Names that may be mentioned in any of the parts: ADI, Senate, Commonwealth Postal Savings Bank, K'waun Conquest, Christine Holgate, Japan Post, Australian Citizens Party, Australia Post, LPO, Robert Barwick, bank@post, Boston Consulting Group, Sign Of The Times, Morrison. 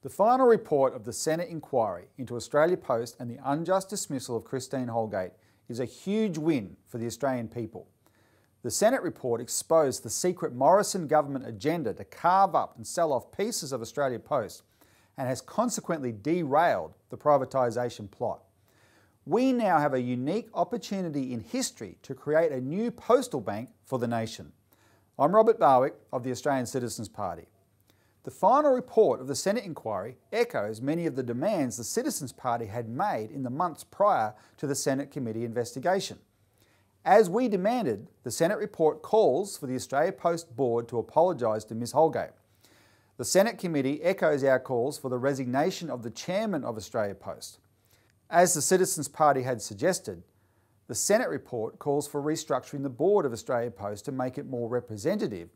The final report of the Senate inquiry into Australia Post and the unjust dismissal of Christine Holgate is a huge win for the Australian people. The Senate report exposed the secret Morrison government agenda to carve up and sell off pieces of Australia Post and has consequently derailed the privatisation plot. We now have a unique opportunity in history to create a new postal bank for the nation. I'm Robert Barwick of the Australian Citizens Party. The final report of the Senate inquiry echoes many of the demands the Citizens Party had made in the months prior to the Senate committee investigation. As we demanded, the Senate report calls for the Australia Post Board to apologise to Ms Holgate. The Senate committee echoes our calls for the resignation of the chairman of Australia Post. As the Citizens Party had suggested, the Senate report calls for restructuring the board of Australia Post to make it more representative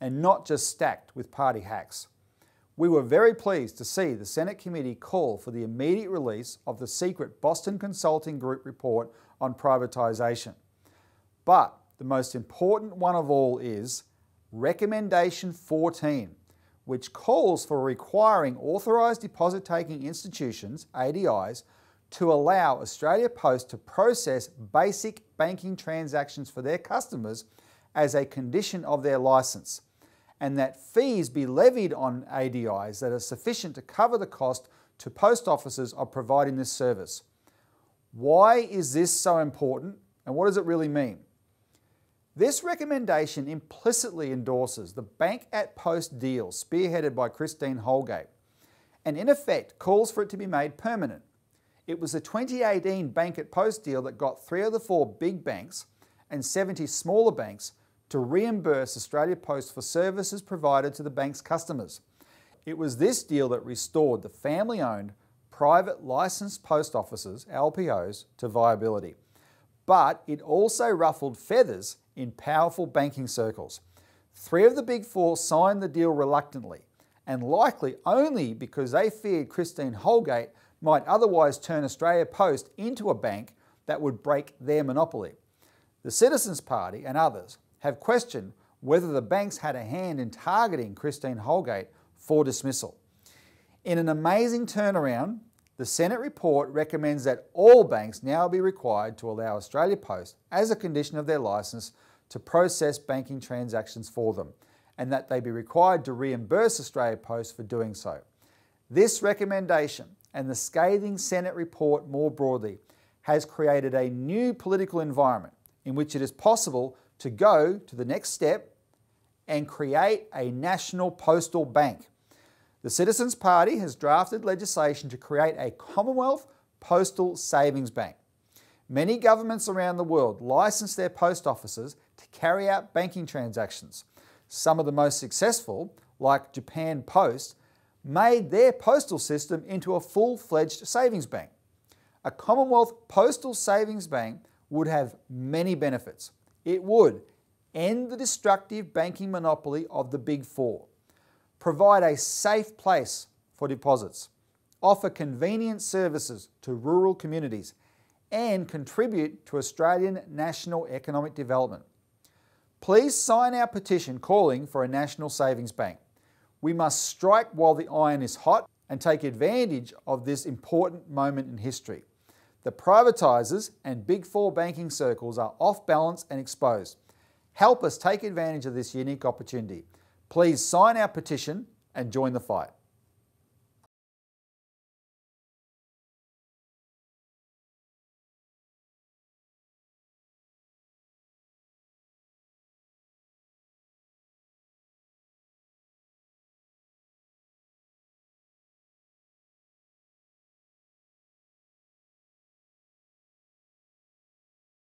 and not just stacked with party hacks. We were very pleased to see the Senate committee call for the immediate release of the secret Boston Consulting Group report on privatisation. But the most important one of all is Recommendation 14, which calls for requiring authorised deposit-taking institutions, ADIs, to allow Australia Post to process basic banking transactions for their customers as a condition of their licence, and that fees be levied on ADIs that are sufficient to cover the cost to post offices of providing this service. Why is this so important, and what does it really mean? This recommendation implicitly endorses the Bank at Post deal spearheaded by Christine Holgate, and in effect calls for it to be made permanent. It was the 2018 Bank at Post deal that got 3 of the 4 big banks and 70 smaller banks to reimburse Australia Post for services provided to the bank's customers. It was this deal that restored the family-owned private licensed post offices, LPOs, to viability. But it also ruffled feathers in powerful banking circles. 3 of the big 4 signed the deal reluctantly, and likely only because they feared Christine Holgate might otherwise turn Australia Post into a bank that would break their monopoly. The Citizens Party and others have questioned whether the banks had a hand in targeting Christine Holgate for dismissal. In an amazing turnaround, the Senate report recommends that all banks now be required to allow Australia Post, as a condition of their licence, to process banking transactions for them, and that they be required to reimburse Australia Post for doing so. This recommendation, and the scathing Senate report more broadly, has created a new political environment in which it is possible to go to the next step and create a national postal bank. The Citizens Party has drafted legislation to create a Commonwealth Postal Savings Bank. Many governments around the world license their post offices to carry out banking transactions. Some of the most successful, like Japan Post, made their postal system into a full-fledged savings bank. A Commonwealth Postal Savings Bank would have many benefits. It would end the destructive banking monopoly of the Big 4, provide a safe place for deposits, offer convenient services to rural communities, and contribute to Australian national economic development. Please sign our petition calling for a national savings bank. We must strike while the iron is hot and take advantage of this important moment in history. The privatisers and Big 4 banking circles are off balance and exposed. Help us take advantage of this unique opportunity. Please sign our petition and join the fight.